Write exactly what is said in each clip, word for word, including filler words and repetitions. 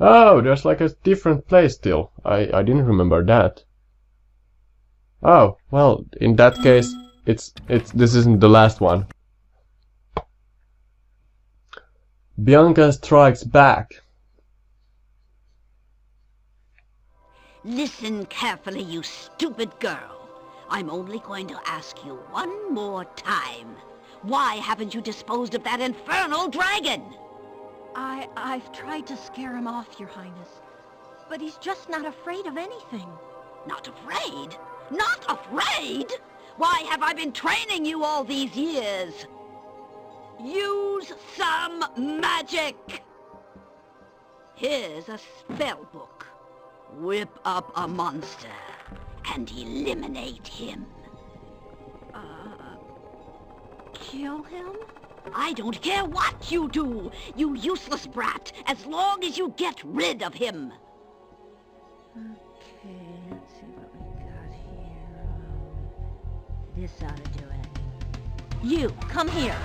Oh, there's like a different place still. I, I didn't remember that. Oh, well, in that case, it's it's this isn't the last one. Bianca strikes back. Listen carefully, you stupid girl. I'm only going to ask you one more time. Why haven't you disposed of that infernal dragon? I... I've tried to scare him off, Your Highness. But he's just not afraid of anything. Not afraid? Not afraid? Why have I been training you all these years? Use some magic! Here's a spell book. Whip up a monster and eliminate him. Uh... Kill him? I don't care what you do, you useless brat, as long as you get rid of him. Okay, let's see what we got here. This ought to do it. You, come here.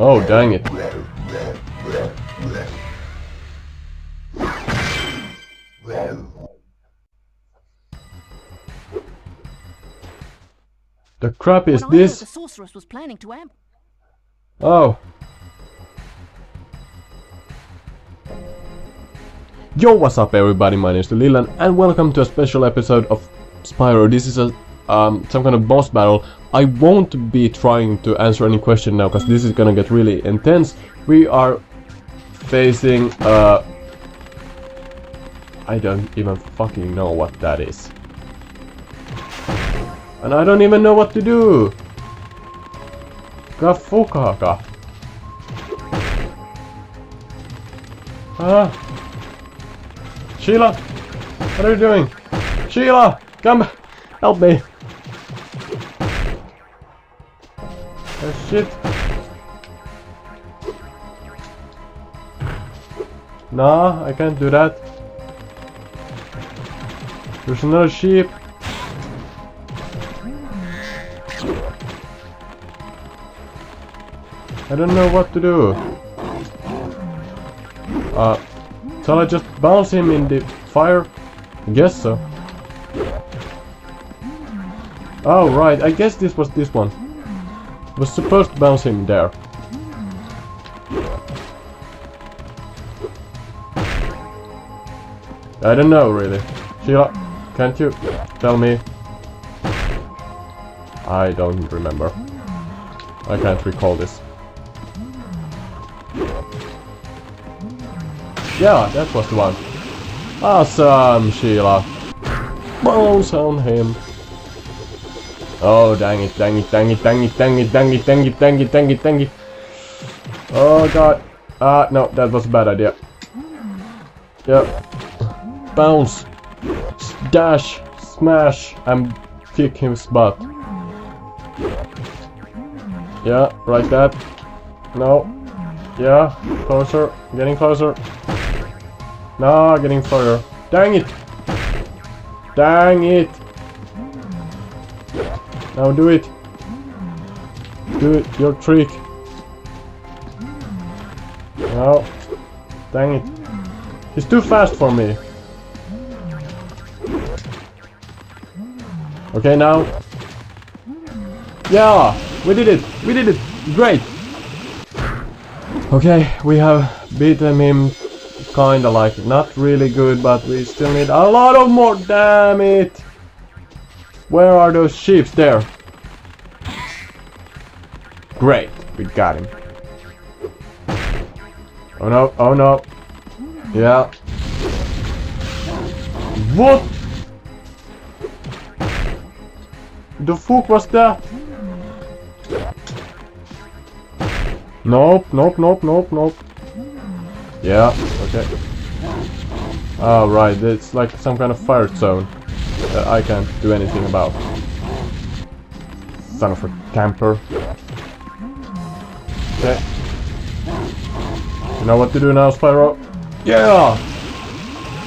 Oh, dang it. The crap is this? The sorceress was planning to amp. Oh. Yo, what's up everybody? My name is Lilan and welcome to a special episode of Spyro. This is a um, some kind of boss battle. I won't be trying to answer any question now because this is gonna get really intense. We are facing uh I don't even fucking know what that is. And I don't even know what to do! Gafukaka! Ah! Sheila! What are you doing? Sheila! Come! Help me! Oh shit! Nah, I can't do that. There's another sheep. I don't know what to do. Uh, shall I just bounce him in the fire? I guess so. Oh, right, I guess this was this one. I was supposed to bounce him there. I don't know, really. Sheila, can't you tell me? I don't remember. I can't recall this. Yeah, that was the one. Awesome, Sheila. Bounce on him. Oh, dang it, dang it, dang it, dang it, dang it, dang it, dang it, dang it, dang it, dang it. Oh, God. Ah, uh, no, that was a bad idea. Yep. Bounce. Dash. Smash. And kick his butt. Yeah, right that. No. Yeah, closer. Getting closer. No, getting further. Dang it! Dang it! Now do it! Do it, your trick! No. Dang it. He's too fast for me! Okay, now. Yeah! We did it! We did it! Great! Okay, we have beaten him. Kinda like, not really good, but we still need a lot of more. Damn it! Where are those sheep? There. Great, we got him. Oh no! Oh no! Yeah. What? The fuck was that? Nope. Nope. Nope. Nope. Nope. Yeah. Okay. Oh, right, it's like some kind of fire zone that I can't do anything about. Son of a camper. Okay. You know what to do now, Spyro? Yeah!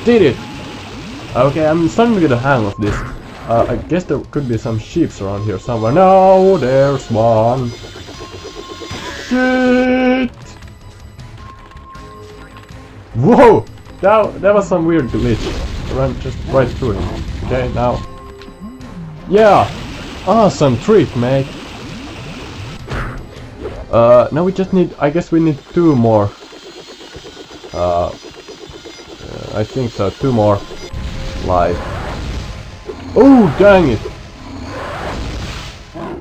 Did it! Okay, I'm starting to get a hang of this. Uh, I guess there could be some sheep around here somewhere. No, there's one. Shit! Whoa! That, that was some weird glitch. I ran just right through it. Okay, now. Yeah! Awesome trick, mate! Uh, now we just need, I guess we need two more. Uh, I think so, two more live. Oh, dang it!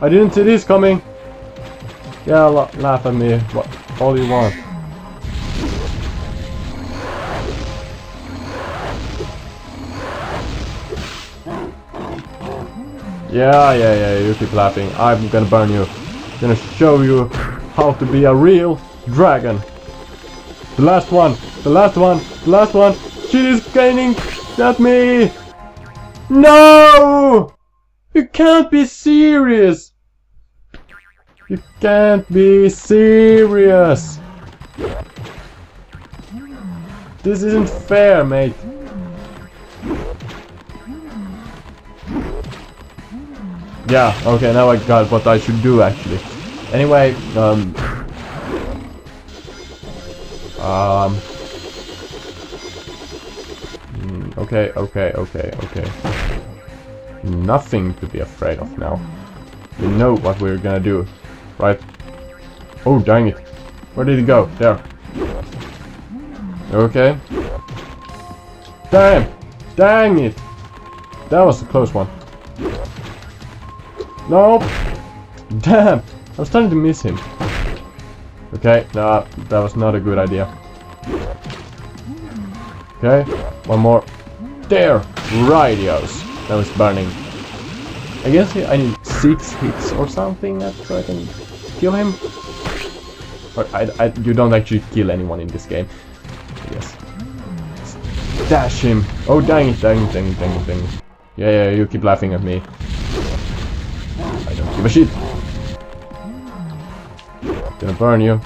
I didn't see this coming! Yeah, la laugh at me, what, all you want. Yeah, yeah, yeah, you keep laughing. I'm gonna burn you. I'm gonna show you how to be a real dragon. The last one, the last one, the last one. She is gaining at me. No! You can't be serious. You can't be serious. This isn't fair, mate. Yeah, okay, now I got what I should do, actually. Anyway, um... Um... Okay, okay, okay, okay. Nothing to be afraid of now. We know what we're gonna do, right? Oh, dang it. Where did it go? There. Okay. Damn! Dang it! That was a close one. Nope! Damn! I was starting to miss him. Okay, nah, that was not a good idea. Okay, one more. There! Radios! That was burning. I guess I need six hits or something so I can kill him. Or I, I, you don't actually kill anyone in this game. Yes. Dash him! Oh, dang it, dang it, dang it, dang it, dang it. Yeah, yeah, you keep laughing at me. I don't give a shit. Gonna burn you.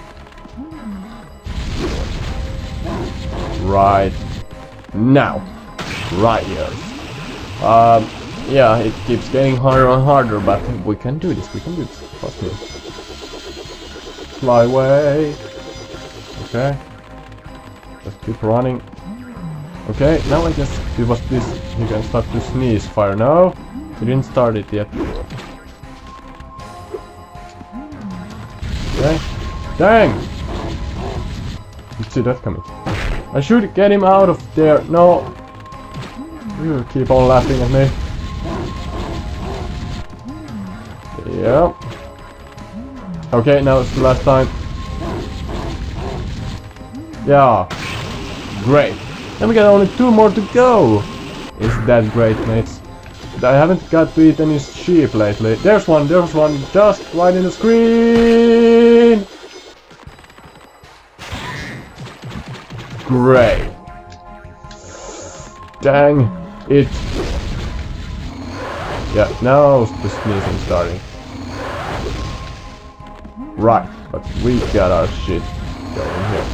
Right now. Right here. Um, yeah, it keeps getting harder and harder, but we can do this. We can do this. Fuck you. Fly away. Okay. Just keep running. Okay, now I guess it was this. You can start to sneeze fire now. We didn't start it yet. Okay. Dang! Did you see that coming? I should get him out of there. No! You keep on laughing at me. Yeah. Okay, now it's the last time. Yeah. Great. Then we got only two more to go. Is that great, mates? I haven't got to eat any sheep lately. There's one, there's one, just right in the screen! Great! Dang it! Yeah, now the sneezing starting. Right, but we got our shit going here.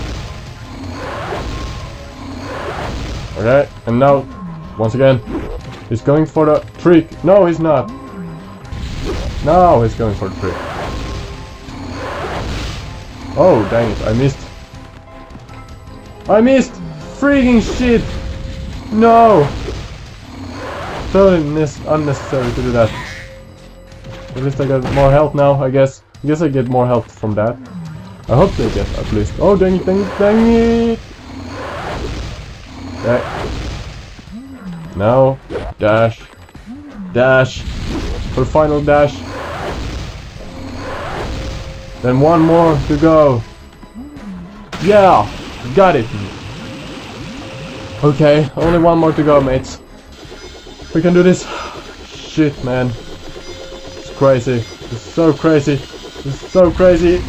Okay, and now, once again, he's going for the trick. No, he's not. No, he's going for the trick. Oh, dang it. I missed. I missed. Freaking shit. No. Totally unnecessary to do that. At least I got more health now, I guess. I guess I get more health from that. I hope they get at least. Oh, dang it, dang it, dang it. Okay. No. Dash. Dash. For final dash. Then one more to go. Yeah! Got it! Okay, only one more to go, mates. We can do this. Shit, man. It's crazy. It's so crazy. It's so crazy.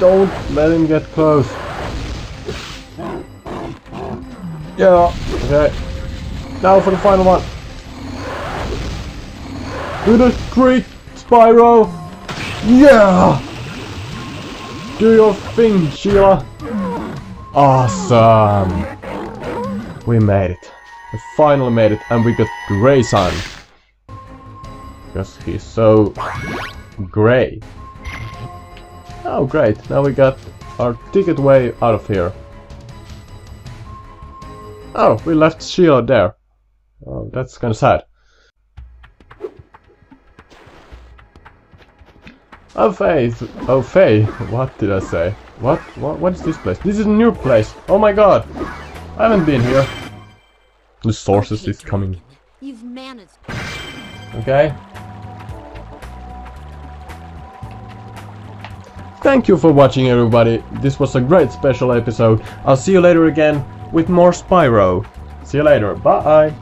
Don't let him get close. Yeah. Okay. Now for the final one. Do the trick, Spyro! Yeah! Do your thing, Sheila! Awesome! We made it. We finally made it, and we got Grayson. Because he's so gray. Oh great, now we got our ticket way out of here. Oh, we left Sheila there. Oh, that's kinda sad. Oh Faye, oh Faye, what did I say? What? what? What is this place? This is a new place! Oh my god! I haven't been here. The sources is coming. You've managed. Okay. Thank you for watching, everybody. This was a great special episode. I'll see you later again with more Spyro. See you later. Bye.